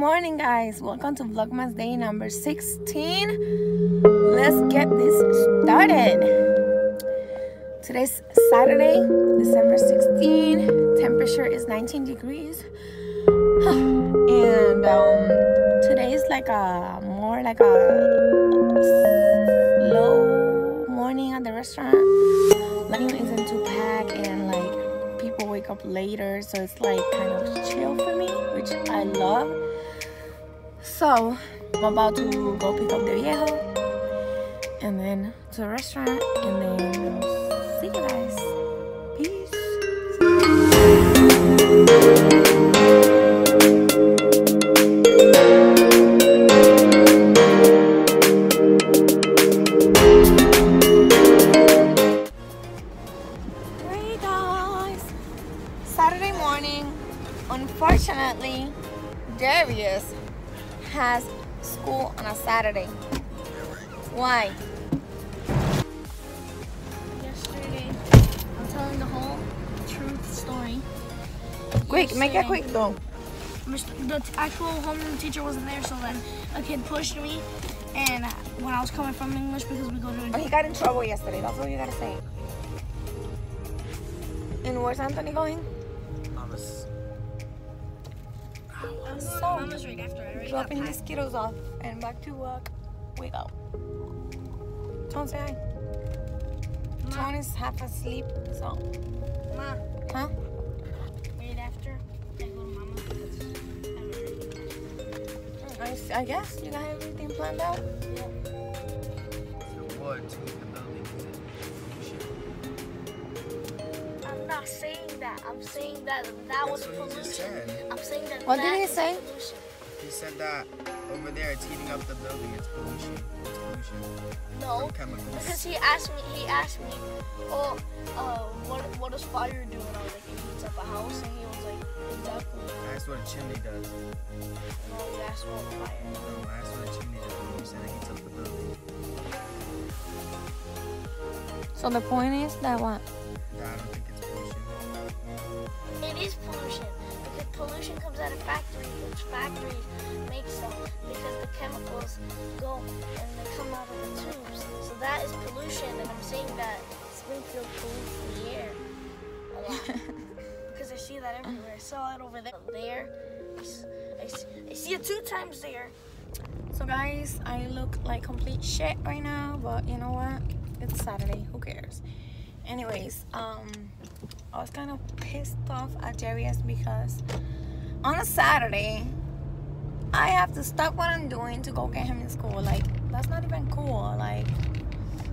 morning, guys. Welcome to Vlogmas day number 16. Let's get this started. Today's Saturday, December 16. Temperature is 19 degrees. And today's like a slow morning at the restaurant. Nothing isn't too packed and people wake up later, so it's kind of chill for me, which I love. So I'm about to go pick up the viejo and then to the restaurant, and then see you guys. Peace. Unfortunately, Darius has school on a Saturday. Why? Yesterday, I'm telling the whole truth story. Quick, make it quick though. The actual homeroom teacher wasn't there, so then a kid pushed me, and when I was coming from English, because we go to English. He got in trouble yesterday, that's all you gotta say. And where's Anthony going? Thomas. I'm so Mama's right after. I dropping the Skittles off and back to work. We go. Don't say hi. Ma. Tony's half asleep, so. Ma. Huh? Right after I go to Mama's because I guess you got everything planned out. Yeah. So what? I'm not saying that. I'm saying that was pollution. I'm saying that. What did he say? Pollution. He said that over there it's heating up the building. It's pollution. It's pollution. No, because he asked me, oh, what does fire do? And I was like, it heats up a house. And he was like, exactly. That's what a chimney does. No, that's what fire. No, that's what a chimney does. He said it heats up the building. So the point is that what? I don't think it's pollution. It is pollution, because pollution comes out of factories, which factories make them because the chemicals go and they come out of the tubes. So that is pollution, and I'm saying that Springfield pollutes the air a lot because I see that everywhere. I saw it over there. I see it 2 times there. So guys, I look like complete shit right now, but you know what? It's Saturday. Who cares? Anyways, I was kind of pissed off at Darius because on a Saturday, I have to stop what I'm doing to go get him in school. That's not even cool.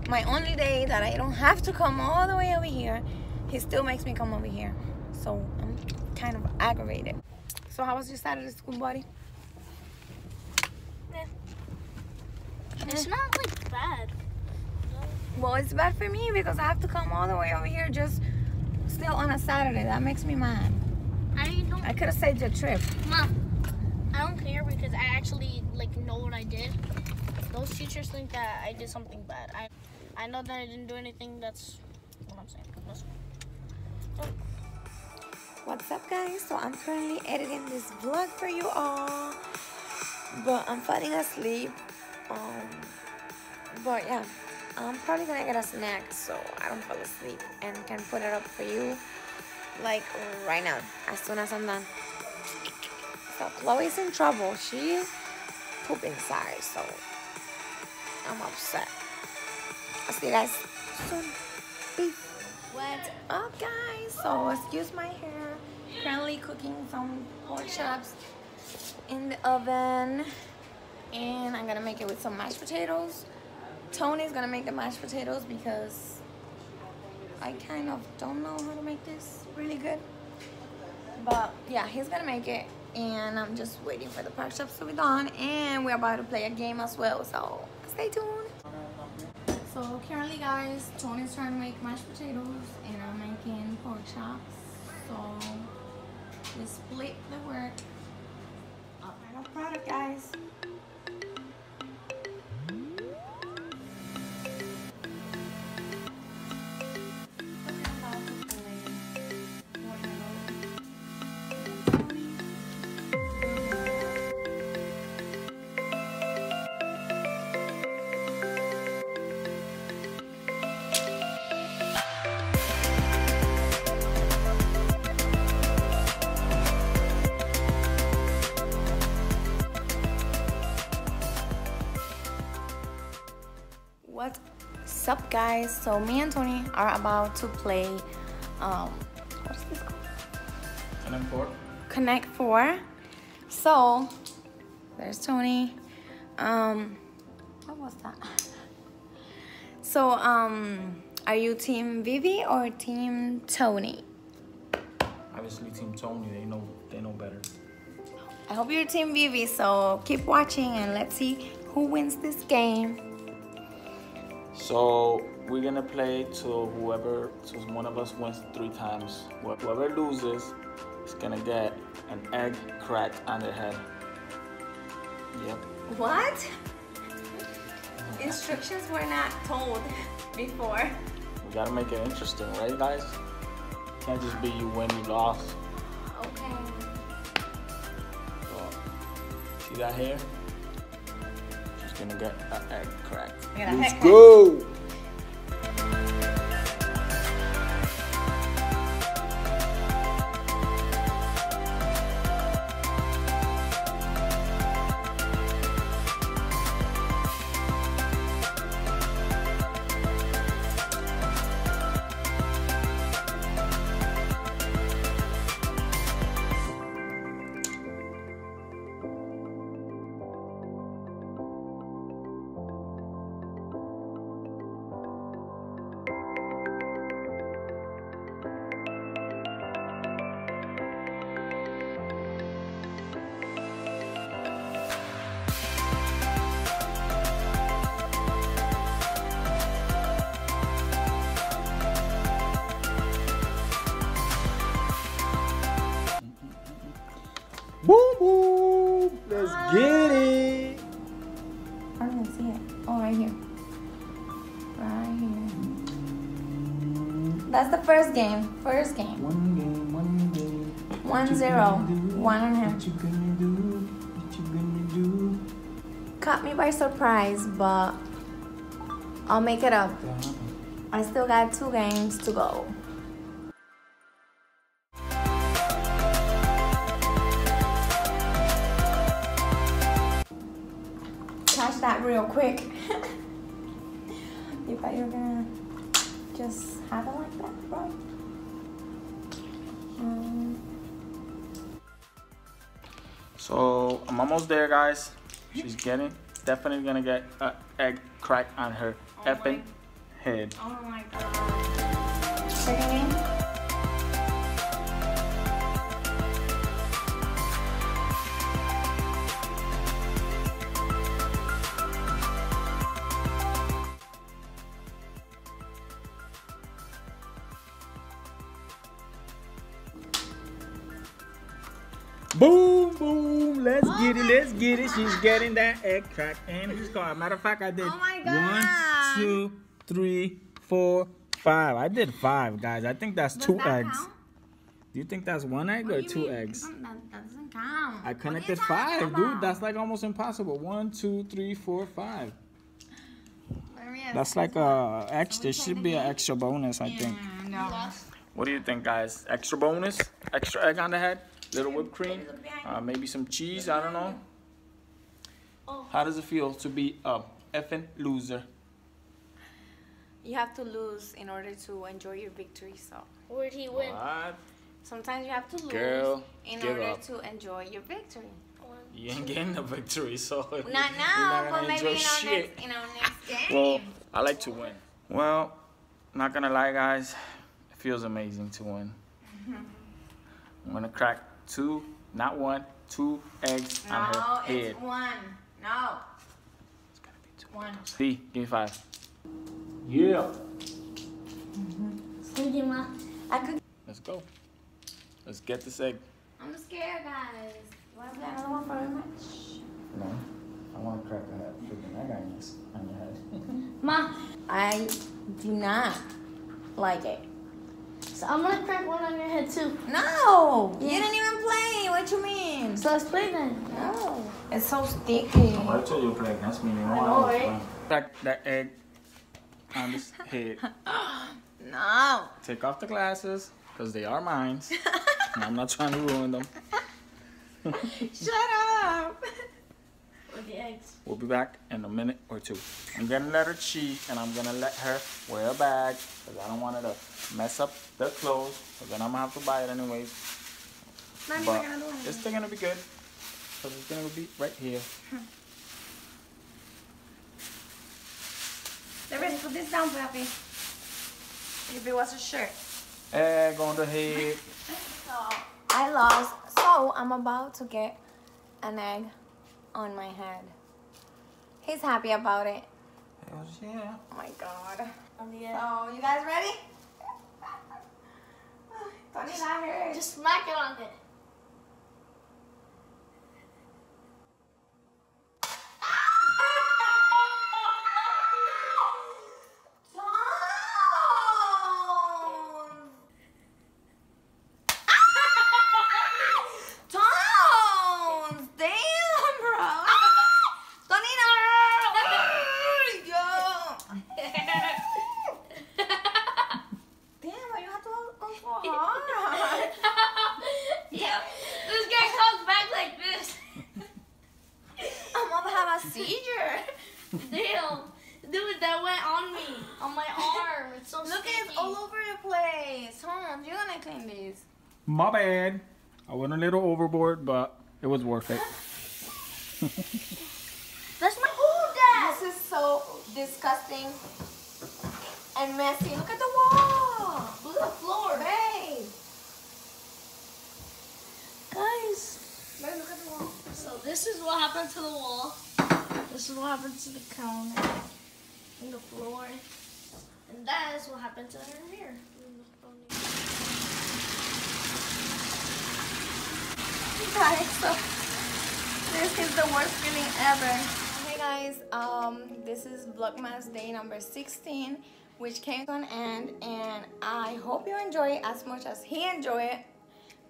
My only day that I don't have to come all the way over here, he still makes me come over here. So, I'm kind of aggravated. So, how was your Saturday school, buddy? Yeah. It's not, bad. Well, it's bad for me because I have to come all the way over here just still on a Saturday. That makes me mad. I could have saved your trip. Mom, I don't care because I actually know what I did. Those teachers think that I did something bad. I know that I didn't do anything. That's what I'm saying. What's up, guys? So I'm currently editing this vlog for you all, but I'm falling asleep. But yeah. I'm probably gonna get a snack so I don't fall asleep and can put it up for you right now as soon as I'm done. So Chloe's in trouble. She pooped inside, so I'm upset. I'll see you guys soon. Peace. What's up, guys? So excuse my hair. Currently cooking some pork chops in the oven, and I'm gonna make it with some mashed potatoes. Tony's gonna make the mashed potatoes because I kind of don't know how to make this really good. But yeah, he's gonna make it, and I'm just waiting for the pork chops to be done, and we're about to play a game as well, so stay tuned. So currently, guys, Tony's trying to make mashed potatoes and I'm making pork chops. So we split the work. All right, our product, guys. What's up, guys? So me and Tony are about to play what's this called? Connect Four. So there's Tony. What was that? So are you team Vivi or team Tony? Obviously team Tony, they know better. I hope you're team Vivi, so keep watching and let's see who wins this game. So we're gonna play to one of us wins 3 times. Whoever loses is gonna get an egg cracked on their head. Yep. What? Instructions were not told before. We gotta make it interesting, right, guys? Can't just be you win, you lost. Okay. So, see that here? Gonna get an egg cracked. Let's go! Let's get it! I don't even see it. Oh, right here. Right here. That's the first game. First game. 1 game. 1-0. 1 on him. What you gonna do? What you gonna do? Caught me by surprise, but I'll make it up. I still got 2 games to go. Catch that real quick. You thought you were gonna just have it like that, right? So I'm almost there, guys. She's definitely gonna get an egg crack on her effing head. Oh my god. Second game? Boom, boom, let's get it, let's get it. She's getting that egg crack and he's gone. Matter of fact, I did 1, 2, 3, 4, 5. I did 5, guys. I think that's 2 eggs. Count? Do you think that's 1 egg or 2 eggs? That doesn't count. I connected 5, dude. That's like almost impossible. 1, 2, 3, 4, 5. That's like a extra. There should be an extra bonus, I think. No. What do you think, guys? Extra bonus? Extra egg on the head? Little whipped cream, maybe some cheese, I don't know. How does it feel to be a effing loser? You have to lose in order to enjoy your victory, so. Where'd he win? What? Sometimes you have to lose in order to enjoy your victory. You ain't getting the victory, so. Not now, but maybe in our next game. Well, I like to win. Well, not gonna lie, guys, it feels amazing to win. I'm gonna crack 2 eggs on her head. No, it's 1. No. It's gonna be 2. 1. See, give me 5. Yeah. Let's go. Let's get this egg. I'm scared, guys. Do I play another one for very much? No. I wanna crack that freaking egg on your head. Ma, I do not like it. So I'm gonna crack 1 on your head too. No! Yes. You didn't even play! What you mean? So let's play then. No. It's so sticky. I told you playing. That's me. I know, right? Crack that egg on his head. No. Take off the glasses, because they are mine. I'm not trying to ruin them. Shut up! with the eggs. We'll be back in a minute or two. I'm gonna let her cheat and I'm gonna let her wear a bag because I don't want her to mess up the clothes. But then I'm gonna have to buy it anyways. Mommy, but we're gonna do it. It's still gonna be good because it's gonna be right here. They're ready. Put this down, Papi. If it was a shirt. Egg on the head. I lost, so I'm about to get an egg on my head. He's happy about it. Yeah. Oh my God. So, you guys ready? Just smack it on it. My bad. I went a little overboard, but it was worth it. That's my old desk. This is so disgusting and messy. Look at the wall. Look at the floor, babe. Guys. Babe, look at the wall. So this is what happened to the wall. This is what happened to the counter and the floor. And that is what happened to her mirror. Guys, so this is the worst feeling ever. Hey guys, this is Vlogmas day number 16, which came to an end, and I hope you enjoy it as much as he enjoyed it,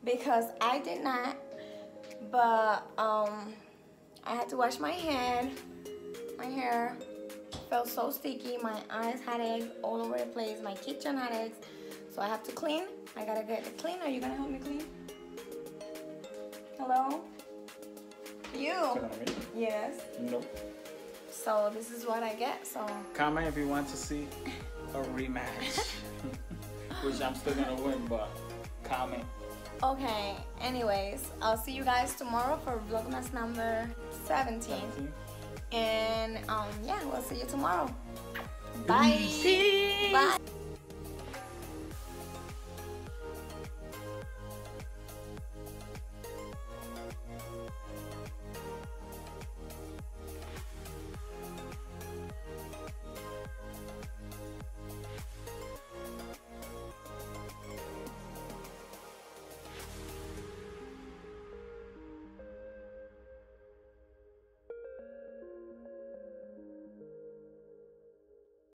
because I did not. But I had to wash my head. My hair felt so sticky. My eyes had eggs all over the place. My kitchen had eggs, so I have to clean. I gotta get it clean. Are you gonna help me clean? Hello? You? Yes. Nope. So this is what I get, so. Comment if you want to see a rematch. Which I'm still gonna win, but comment. Okay, anyways, I'll see you guys tomorrow for Vlogmas number 17. And yeah, we'll see you tomorrow. Bye. Peace. Bye.